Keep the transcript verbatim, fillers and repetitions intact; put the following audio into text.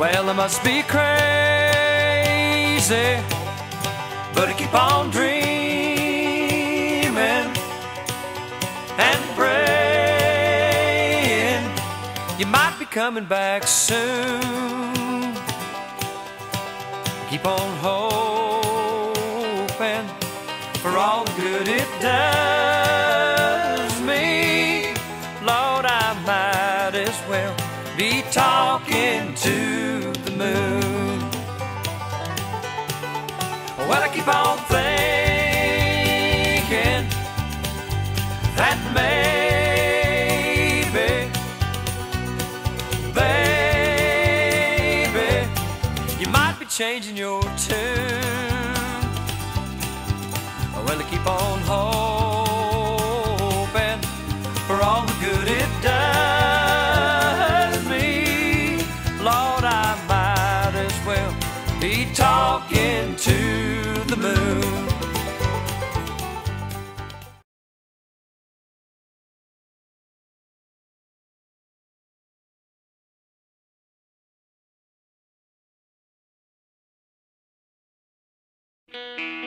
Well, I must be crazy, but I keep on dreaming and praying you might be coming back soon. Keep on hoping for all the good it does me. Lord, I might as well be talking to the moon. Well, I keep on thinking that maybe, baby, you might be changing your tune. Well, I keep on hoping for all the good it does. Be talking to the moon. Mm-hmm.